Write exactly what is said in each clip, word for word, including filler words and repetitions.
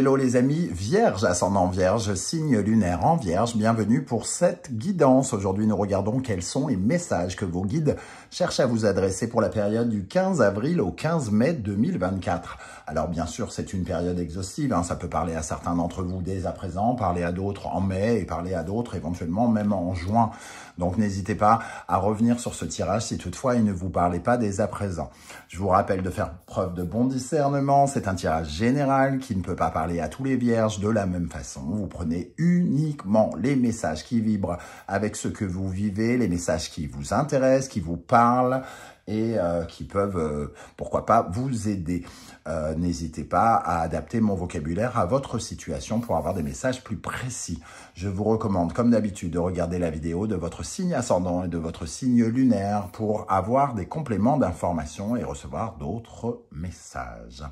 hello les amis, Vierge, ascendant Vierge, signe lunaire en Vierge, bienvenue pour cette guidance. Aujourd'hui nous regardons quels sont les messages que vos guides cherchent à vous adresser pour la période du quinze avril au quinze mai deux mille vingt-quatre. Alors bien sûr c'est une période exhaustive, hein, ça peut parler à certains d'entre vous dès à présent, parler à d'autres en mai et parler à d'autres éventuellement même en juin. Donc n'hésitez pas à revenir sur ce tirage si toutefois il ne vous parlait pas dès à présent. Je vous rappelle de faire preuve de bon discernement, c'est un tirage général qui ne peut pas parler à tous les vierges de la même façon. Vous prenez uniquement les messages qui vibrent avec ce que vous vivez, les messages qui vous intéressent, qui vous parlent et euh, qui peuvent, euh, pourquoi pas, vous aider. Euh, n'hésitez pas à adapter mon vocabulaire à votre situation pour avoir des messages plus précis. Je vous recommande, comme d'habitude, de regarder la vidéo de votre signe ascendant et de votre signe lunaire pour avoir des compléments d'informations et recevoir d'autres messages.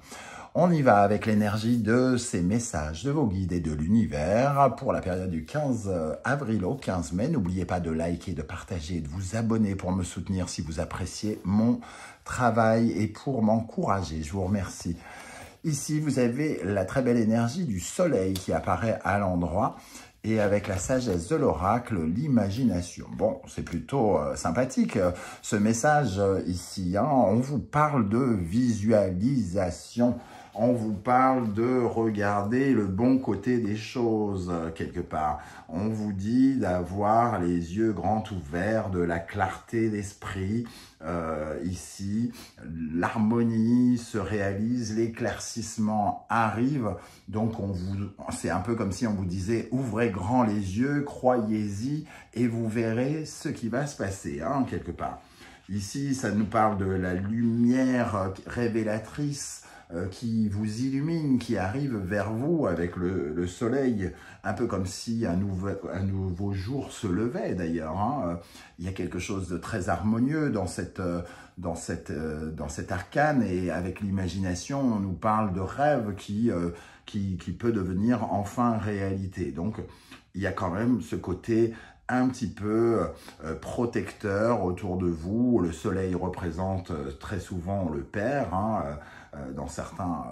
On y va avec l'énergie de ces messages de vos guides et de l'univers pour la période du quinze avril au quinze mai. N'oubliez pas de liker, de partager et de vous abonner pour me soutenir si vous appréciez mon travail et pour m'encourager. Je vous remercie. Ici, vous avez la très belle énergie du soleil qui apparaît à l'endroit et avec la sagesse de l'oracle, l'imagination. Bon, c'est plutôt euh, sympathique euh, ce message euh, ici. Hein, on vous parle de visualisation. On vous parle de regarder le bon côté des choses, quelque part. On vous dit d'avoir les yeux grands ouverts, de la clarté d'esprit. Euh, ici, l'harmonie se réalise, l'éclaircissement arrive. Donc, on vous, c'est un peu comme si on vous disait « Ouvrez grand les yeux, croyez-y et vous verrez ce qui va se passer, hein, » quelque part. Ici, ça nous parle de la lumière révélatrice qui vous illumine, qui arrive vers vous avec le, le soleil, un peu comme si un, nouvel, un nouveau jour se levait d'ailleurs. Hein. Il y a quelque chose de très harmonieux dans cette, dans cette, dans cette arcane et avec l'imagination, on nous parle de rêve qui, qui, qui peut devenir enfin réalité. Donc, il y a quand même ce côté un petit peu euh, protecteur autour de vous. Le soleil représente euh, très souvent le père, hein, euh, dans certains,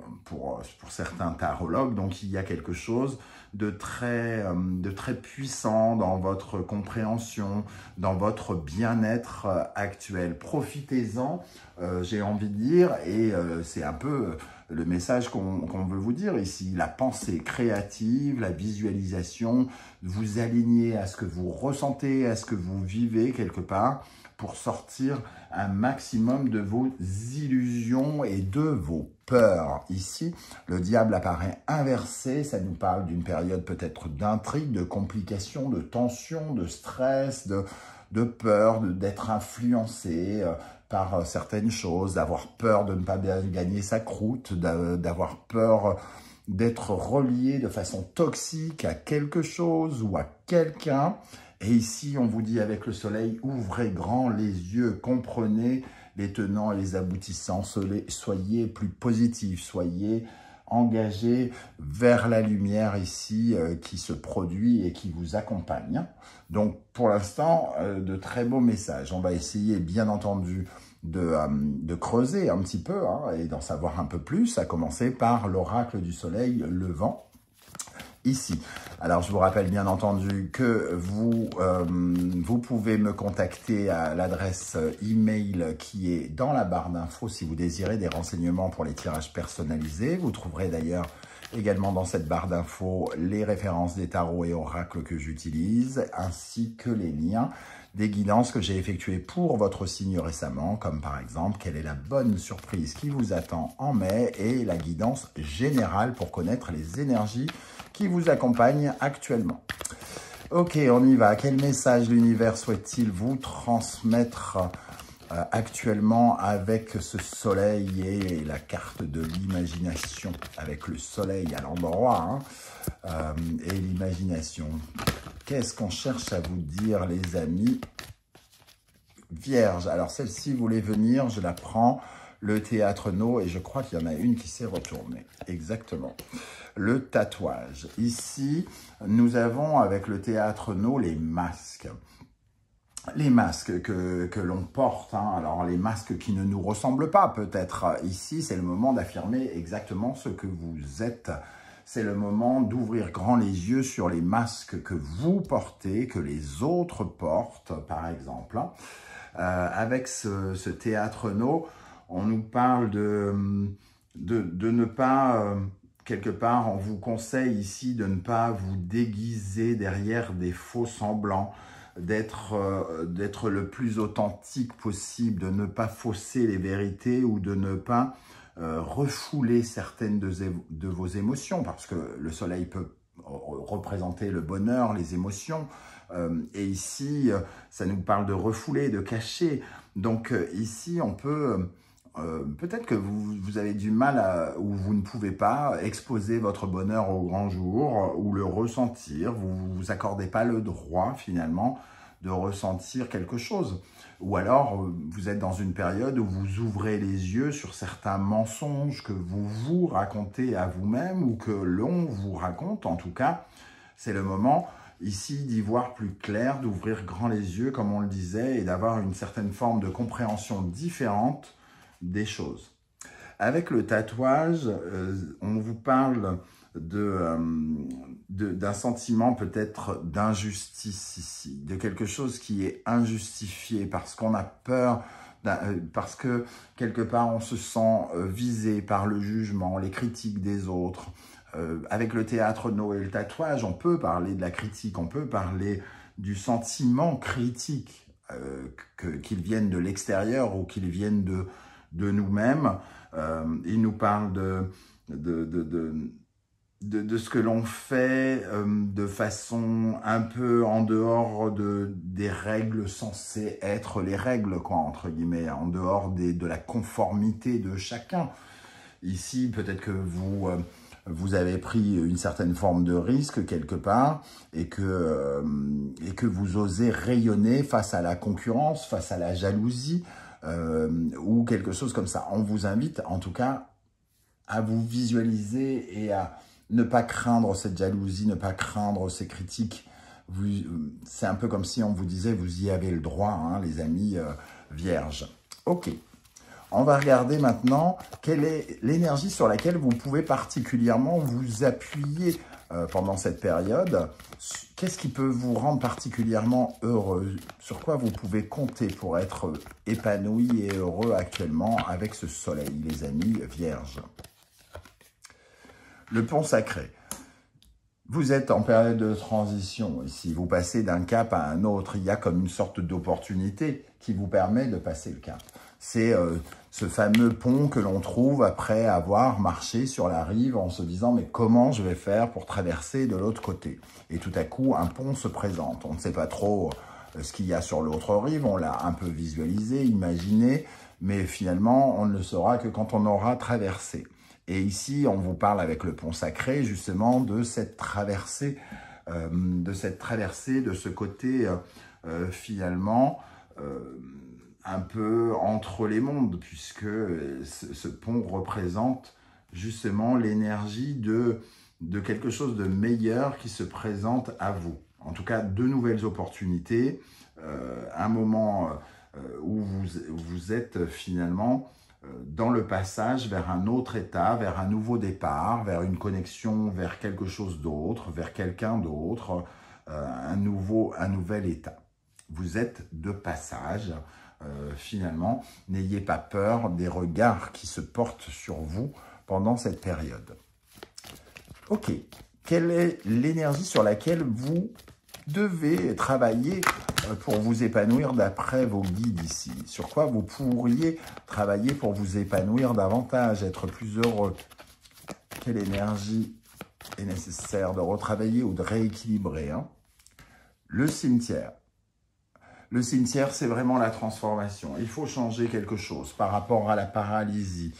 euh, pour, pour certains tarologues. Donc, il y a quelque chose de très, euh, de très puissant dans votre compréhension, dans votre bien-être euh, actuel. Profitez-en, euh, j'ai envie de dire, et euh, c'est un peu le message qu'on qu'on veut vous dire ici, la pensée créative, la visualisation, vous aligner à ce que vous ressentez, à ce que vous vivez quelque part, pour sortir un maximum de vos illusions et de vos peurs. Ici, le diable apparaît inversé, ça nous parle d'une période peut-être d'intrigue, de complications, de tensions, de stress, de, de peur, d'être influencé, euh, par certaines choses, d'avoir peur de ne pas gagner sa croûte, d'avoir peur d'être relié de façon toxique à quelque chose ou à quelqu'un. Et ici, on vous dit avec le soleil, ouvrez grand les yeux, comprenez les tenants et les aboutissants, soyez plus positifs, soyez engagés vers la lumière ici euh, qui se produit et qui vous accompagne. Donc, pour l'instant, euh, de très beaux messages. On va essayer, bien entendu, de, euh, de creuser un petit peu, hein, et d'en savoir un peu plus, à commencer par l'oracle du soleil levant. Ici. Alors, je vous rappelle bien entendu que vous, euh, vous pouvez me contacter à l'adresse email qui est dans la barre d'infos si vous désirez des renseignements pour les tirages personnalisés. Vous trouverez d'ailleurs également dans cette barre d'infos les références des tarots et oracles que j'utilise, ainsi que les liens des guidances que j'ai effectuées pour votre signe récemment, comme par exemple quelle est la bonne surprise qui vous attend en mai et la guidance générale pour connaître les énergies qui vous accompagne actuellement. Ok, on y va. Quel message l'univers souhaite-t-il vous transmettre euh, actuellement avec ce soleil et la carte de l'imagination, avec le soleil à l'endroit, hein, euh, et l'imagination. Qu'est-ce qu'on cherche à vous dire, les amis Vierge? Alors, celle-ci voulait venir, je la prends. Le théâtre no, et je crois qu'il y en a une qui s'est retournée. Exactement. Le tatouage. Ici, nous avons avec le théâtre no les masques. les masques que, que l'on porte, hein. Alors les masques qui ne nous ressemblent pas peut-être. Ici, c'est le moment d'affirmer exactement ce que vous êtes. C'est le moment d'ouvrir grand les yeux sur les masques que vous portez, que les autres portent, par exemple. Euh, avec ce, ce théâtre no, on nous parle de, de, de ne pas... Euh, quelque part, on vous conseille ici de ne pas vous déguiser derrière des faux semblants, d'être euh, d'être le plus authentique possible, de ne pas fausser les vérités ou de ne pas euh, refouler certaines de, de vos émotions, parce que le soleil peut représenter le bonheur, les émotions, euh, et ici, ça nous parle de refouler, de cacher. Donc ici, on peut... Euh, peut-être que vous, vous avez du mal à, ou vous ne pouvez pas exposer votre bonheur au grand jour ou le ressentir. Vous ne vous accordez pas le droit finalement de ressentir quelque chose. Ou alors vous êtes dans une période où vous ouvrez les yeux sur certains mensonges que vous vous racontez à vous-même ou que l'on vous raconte. En tout cas, c'est le moment ici d'y voir plus clair, d'ouvrir grand les yeux comme on le disait et d'avoir une certaine forme de compréhension différente des choses. Avec le tatouage, euh, on vous parle de, euh, de, d'un sentiment peut-être d'injustice ici, de quelque chose qui est injustifié parce qu'on a peur, euh, parce que quelque part on se sent euh, visé par le jugement, les critiques des autres. Euh, avec le théâtre no et le tatouage, on peut parler de la critique, on peut parler du sentiment critique, euh, que, qu'il vienne de l'extérieur ou qu'il vienne de de nous-mêmes. Euh, il nous parle de, de, de, de, de, de ce que l'on fait euh, de façon un peu en dehors de, des règles censées être les règles, quoi, entre guillemets, en dehors des, de la conformité de chacun. Ici, peut-être que vous, euh, vous avez pris une certaine forme de risque quelque part et que, euh, et que vous osez rayonner face à la concurrence, face à la jalousie, Euh, ou quelque chose comme ça. On vous invite en tout cas à vous visualiser et à ne pas craindre cette jalousie, ne pas craindre ces critiques. C'est un peu comme si on vous disait vous y avez le droit, hein, les amis euh, vierges. Ok, on va regarder maintenant quelle est l'énergie sur laquelle vous pouvez particulièrement vous appuyer euh, pendant cette période. Qu'est-ce qui peut vous rendre particulièrement heureux? Sur quoi vous pouvez compter pour être épanoui et heureux actuellement avec ce soleil, les amis vierges? Le pont sacré. Vous êtes en période de transition. Si vous passez d'un cap à un autre, il y a comme une sorte d'opportunité qui vous permet de passer le cap. C'est euh, ce fameux pont que l'on trouve après avoir marché sur la rive en se disant « mais comment je vais faire pour traverser de l'autre côté ?» Et tout à coup, un pont se présente. On ne sait pas trop ce qu'il y a sur l'autre rive. On l'a un peu visualisé, imaginé, mais finalement, on ne le saura que quand on aura traversé. Et ici, on vous parle avec le pont sacré, justement, de cette traversée, euh, de cette traversée, de ce côté, euh, finalement, euh, un peu entre les mondes, puisque ce, ce pont représente justement l'énergie de, de quelque chose de meilleur qui se présente à vous. En tout cas, de nouvelles opportunités, euh, un moment euh, où vous, vous êtes finalement dans le passage vers un autre état, vers un nouveau départ, vers une connexion, vers quelque chose d'autre, vers quelqu'un d'autre, euh, un, nouveau, un nouvel état. Vous êtes de passage, euh, finalement. N'ayez pas peur des regards qui se portent sur vous pendant cette période. Ok, quelle est l'énergie sur laquelle vous devez travailler pour vous épanouir d'après vos guides ici? Sur quoi vous pourriez travailler pour vous épanouir davantage, être plus heureux? Quelle énergie est nécessaire de retravailler ou de rééquilibrer, hein? Le cimetière. Le cimetière, c'est vraiment la transformation. Il faut changer quelque chose par rapport à la paralysie.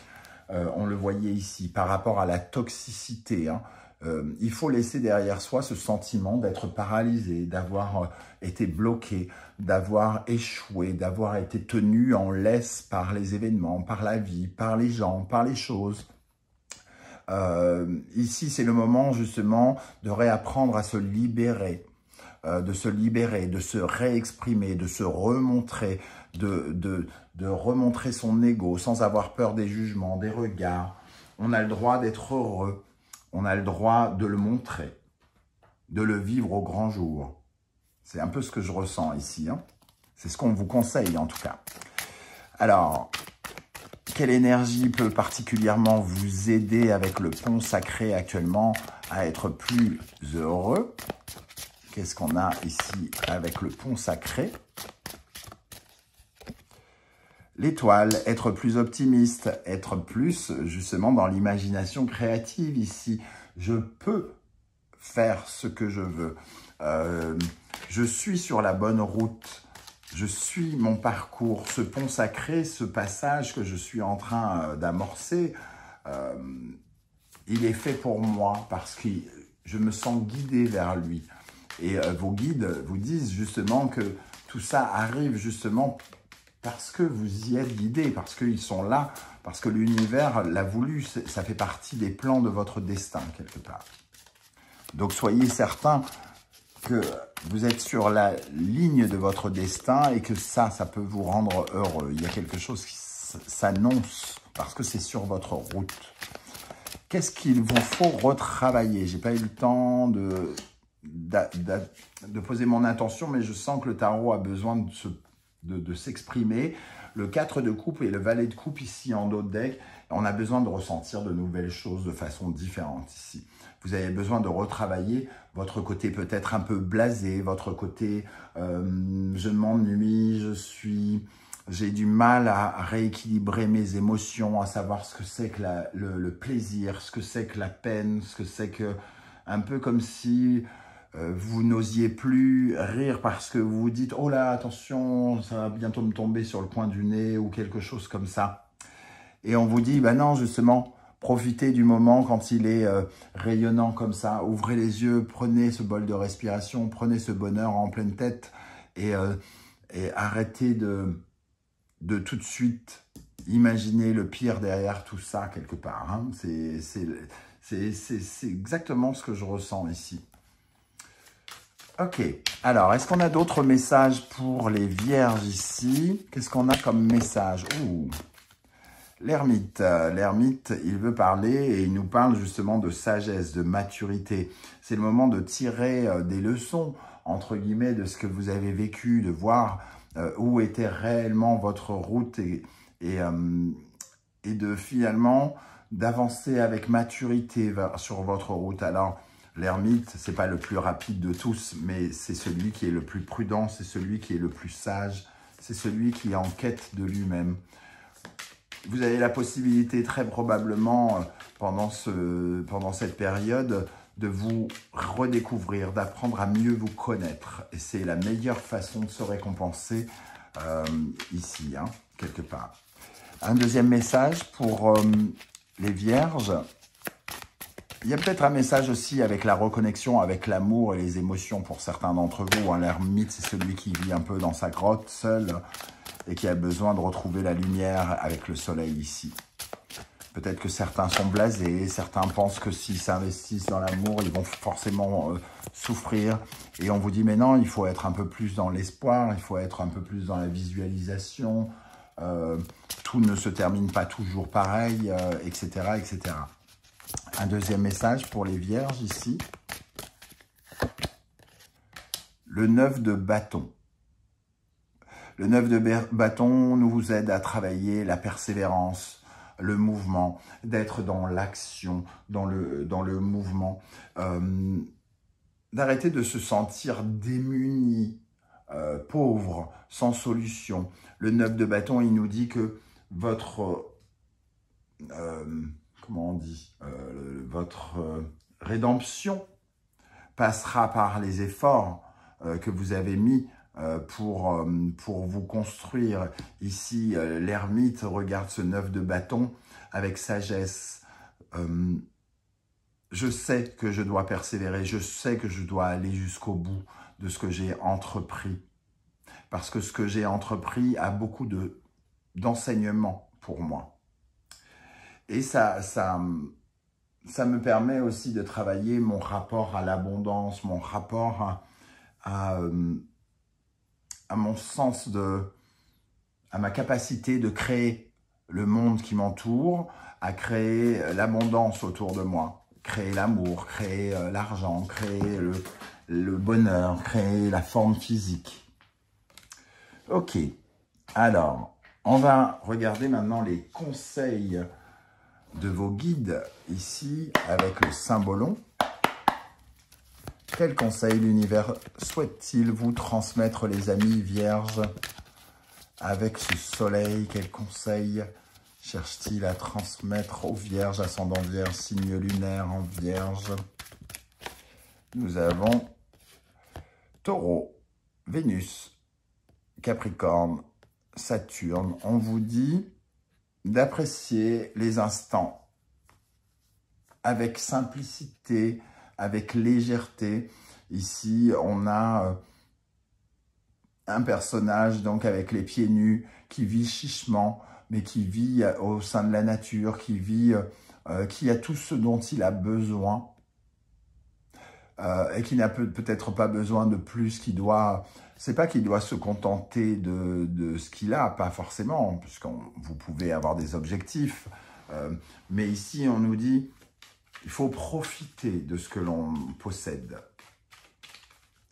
Euh, on le voyait ici, par rapport à la toxicité, hein. Euh, il faut laisser derrière soi ce sentiment d'être paralysé, d'avoir euh, été bloqué, d'avoir échoué, d'avoir été tenu en laisse par les événements, par la vie, par les gens, par les choses. Euh, ici, c'est le moment justement de réapprendre à se libérer, euh, de se libérer, de se réexprimer, de se remontrer, de, de, de remontrer son ego sans avoir peur des jugements, des regards. On a le droit d'être heureux, on a le droit de le montrer, de le vivre au grand jour. C'est un peu ce que je ressens ici, hein. C'est ce qu'on vous conseille en tout cas. Alors, quelle énergie peut particulièrement vous aider avec le pont sacré actuellement à être plus heureux? Qu'est-ce qu'on a ici avec le pont sacré? L'étoile, être plus optimiste, être plus justement dans l'imagination créative ici. Je peux faire ce que je veux. Euh, je suis sur la bonne route. Je suis mon parcours, ce pont sacré, ce passage que je suis en train d'amorcer, euh, il est fait pour moi parce que je me sens guidé vers lui. Et euh, vos guides vous disent justement que tout ça arrive justement parce que vous y êtes guidés, parce qu'ils sont là, parce que l'univers l'a voulu, ça fait partie des plans de votre destin quelque part. Donc soyez certains que vous êtes sur la ligne de votre destin et que ça, ça peut vous rendre heureux. Il y a quelque chose qui s'annonce parce que c'est sur votre route. Qu'est-ce qu'il vous faut retravailler? J'ai pas eu le temps de, de, de, de poser mon intention, mais je sens que le tarot a besoin de se, de, de s'exprimer. Le quatre de coupe et le valet de coupe ici en dos de deck, on a besoin de ressentir de nouvelles choses de façon différente ici. Vous avez besoin de retravailler votre côté peut-être un peu blasé, votre côté euh, je m'ennuie, je suis, j'ai du mal à rééquilibrer mes émotions, à savoir ce que c'est que la, le, le plaisir, ce que c'est que la peine, ce que c'est que un peu comme si euh, vous n'osiez plus rire parce que vous vous dites oh là attention ça va bientôt me tomber sur le coin du nez ou quelque chose comme ça. Et on vous dit bah non justement. Profitez du moment quand il est euh, rayonnant comme ça. Ouvrez les yeux, prenez ce bol de respiration, prenez ce bonheur en pleine tête et, euh, et arrêtez de, de tout de suite imaginer le pire derrière tout ça quelque part. Hein. C'est exactement ce que je ressens ici. Ok, alors est-ce qu'on a d'autres messages pour les vierges ici? Qu'est-ce qu'on a comme message? Ouh. L'ermite, l'ermite, il veut parler et il nous parle justement de sagesse, de maturité. C'est le moment de tirer des leçons, entre guillemets, de ce que vous avez vécu, de voir où était réellement votre route et, et, et de finalement d'avancer avec maturité sur votre route. Alors, l'ermite, ce n'est pas le plus rapide de tous, mais c'est celui qui est le plus prudent, c'est celui qui est le plus sage, c'est celui qui est en quête de lui-même. Vous avez la possibilité très probablement euh, pendant, ce, pendant cette période de vous redécouvrir, d'apprendre à mieux vous connaître. Et c'est la meilleure façon de se récompenser euh, ici, hein, quelque part. Un deuxième message pour euh, les vierges. Il y a peut-être un message aussi avec la reconnexion, avec l'amour et les émotions pour certains d'entre vous. Hein. L'ermite, c'est celui qui vit un peu dans sa grotte, seul, et qui a besoin de retrouver la lumière avec le soleil ici. Peut-être que certains sont blasés, certains pensent que s'ils s'investissent dans l'amour, ils vont forcément euh, souffrir. Et on vous dit, mais non, il faut être un peu plus dans l'espoir, il faut être un peu plus dans la visualisation, euh, tout ne se termine pas toujours pareil, euh, et cetera, et cetera. Un deuxième message pour les vierges ici. Le neuf de bâton. Le neuf de bâton nous aide à travailler la persévérance, le mouvement, d'être dans l'action, dans le, dans le mouvement, euh, d'arrêter de se sentir démuni, euh, pauvre, sans solution. Le neuf de bâton, il nous dit que votre, euh, comment on dit, euh, votre euh, rédemption passera par les efforts euh, que vous avez mis Pour, pour vous construire. Ici, l'ermite regarde ce neuf de bâton avec sagesse. Euh, je sais que je dois persévérer, je sais que je dois aller jusqu'au bout de ce que j'ai entrepris. Parce que ce que j'ai entrepris a beaucoup de, d'enseignements pour moi. Et ça, ça, ça me permet aussi de travailler mon rapport à l'abondance, mon rapport à à, à mon sens de... à ma capacité de créer le monde qui m'entoure, à créer l'abondance autour de moi, créer l'amour, créer l'argent, créer le, le bonheur, créer la forme physique. Ok, alors, on va regarder maintenant les conseils de vos guides, ici, avec le Symbolon. Quel conseil l'univers souhaite-t-il vous transmettre, les amis vierges? Avec ce soleil, quel conseil cherche-t-il à transmettre aux vierges, ascendant vierge, signe lunaire en vierge? Nous avons taureau, Vénus, Capricorne, Saturne. On vous dit d'apprécier les instants avec simplicité, avec légèreté. Ici, on a... un personnage donc avec les pieds nus, qui vit chichement, mais qui vit au sein de la nature, qui vit, euh, qui a tout ce dont il a besoin, euh, et qui n'a peut-être pas besoin de plus, qui doit, c'est pas qu'il doit se contenter de, de ce qu'il a, pas forcément, puisque vous pouvez avoir des objectifs, euh, mais ici on nous dit, il faut profiter de ce que l'on possède.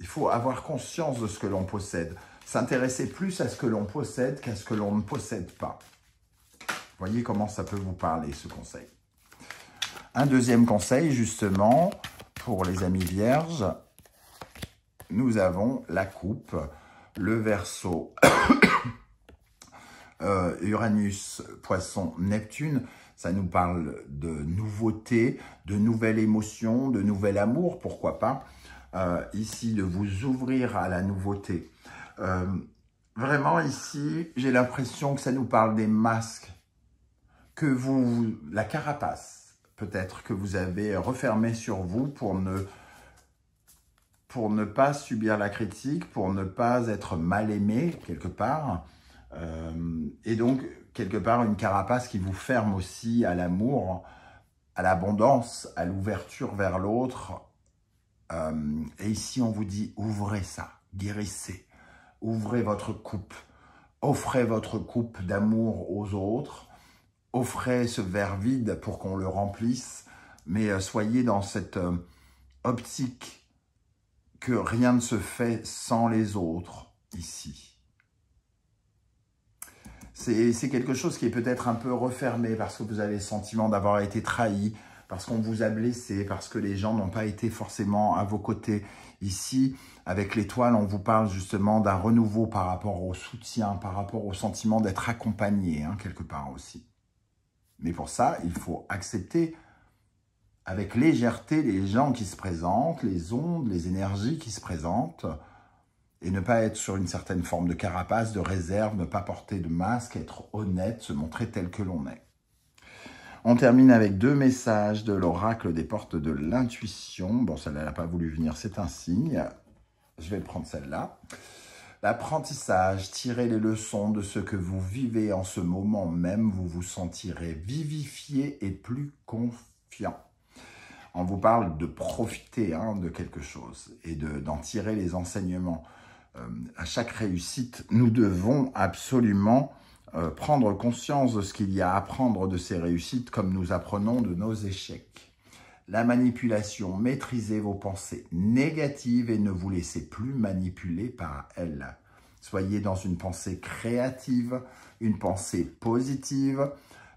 Il faut avoir conscience de ce que l'on possède. S'intéresser plus à ce que l'on possède qu'à ce que l'on ne possède pas. Voyez comment ça peut vous parler, ce conseil. Un deuxième conseil, justement, pour les amis vierges. Nous avons la coupe, le Verseau, euh, Uranus, Poisson, Neptune. Ça nous parle de nouveauté, de nouvelle émotion, de nouvel amour, pourquoi pas. Euh, ici, de vous ouvrir à la nouveauté. Euh, vraiment, ici, j'ai l'impression que ça nous parle des masques, que vous, la carapace, peut-être, que vous avez refermée sur vous pour ne, pour ne pas subir la critique, pour ne pas être mal aimé, quelque part. Euh, et donc, quelque part, une carapace qui vous ferme aussi à l'amour, à l'abondance, à l'ouverture vers l'autre. Et ici, on vous dit, ouvrez ça, guérissez, ouvrez votre coupe, offrez votre coupe d'amour aux autres, offrez ce verre vide pour qu'on le remplisse, mais soyez dans cette optique que rien ne se fait sans les autres, ici. C'est quelque chose qui est peut-être un peu refermé parce que vous avez le sentiment d'avoir été trahi, parce qu'on vous a blessé, parce que les gens n'ont pas été forcément à vos côtés. Ici, avec l'étoile, on vous parle justement d'un renouveau par rapport au soutien, par rapport au sentiment d'être accompagné, hein, quelque part aussi. Mais pour ça, il faut accepter avec légèreté les gens qui se présentent, les ondes, les énergies qui se présentent, et ne pas être sur une certaine forme de carapace, de réserve, ne pas porter de masque, être honnête, se montrer tel que l'on est. On termine avec deux messages de l'oracle des portes de l'intuition. Bon, celle-là, elle n'a pas voulu venir, c'est un signe. Je vais prendre celle-là. L'apprentissage, tirez les leçons de ce que vous vivez en ce moment même. Vous vous sentirez vivifié et plus confiant. On vous parle de profiter hein, de quelque chose et de, d'en tirer les enseignements. Euh, à chaque réussite, nous devons absolument... Euh, prendre conscience de ce qu'il y a à apprendre de ces réussites comme nous apprenons de nos échecs. La manipulation, maîtrisez vos pensées négatives et ne vous laissez plus manipuler par elles. Soyez dans une pensée créative, une pensée positive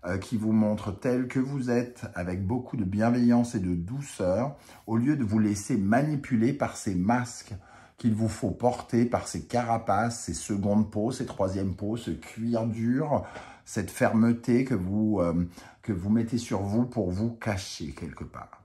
euh, qui vous montre tel que vous êtes avec beaucoup de bienveillance et de douceur au lieu de vous laisser manipuler par ces masques qu'il vous faut porter par ces carapaces, ces secondes peaux, ces troisièmes peaux, ce cuir dur, cette fermeté que vous, euh, que vous mettez sur vous pour vous cacher quelque part.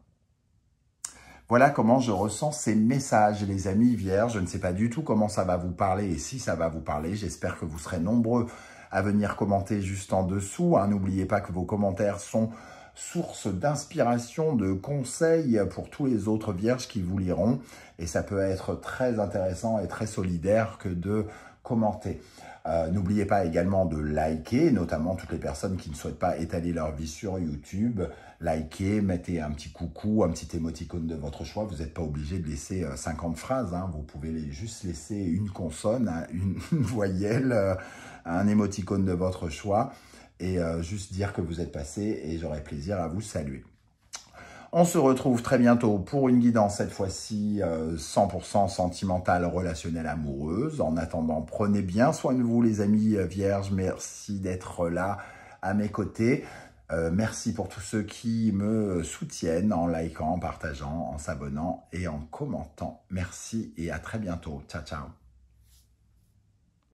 Voilà comment je ressens ces messages, les amis vierges. Je ne sais pas du tout comment ça va vous parler et si ça va vous parler. J'espère que vous serez nombreux à venir commenter juste en dessous. Hein. N'oubliez pas que vos commentaires sont source d'inspiration, de conseils pour tous les autres vierges qui vous liront. Et ça peut être très intéressant et très solidaire que de commenter. Euh, n'oubliez pas également de liker, notamment toutes les personnes qui ne souhaitent pas étaler leur vie sur YouTube. Likez, mettez un petit coucou, un petit émoticône de votre choix. Vous n'êtes pas obligé de laisser cinquante phrases, hein. Vous pouvez les, juste laisser une consonne, une voyelle, un émoticône de votre choix et euh, juste dire que vous êtes passé et j'aurai plaisir à vous saluer. On se retrouve très bientôt pour une guidance, cette fois-ci cent pour cent sentimentale, relationnelle, amoureuse. En attendant, prenez bien soin de vous les amis vierges. Merci d'être là à mes côtés. Euh, merci pour tous ceux qui me soutiennent en likant, en partageant, en s'abonnant et en commentant. Merci et à très bientôt. Ciao, ciao.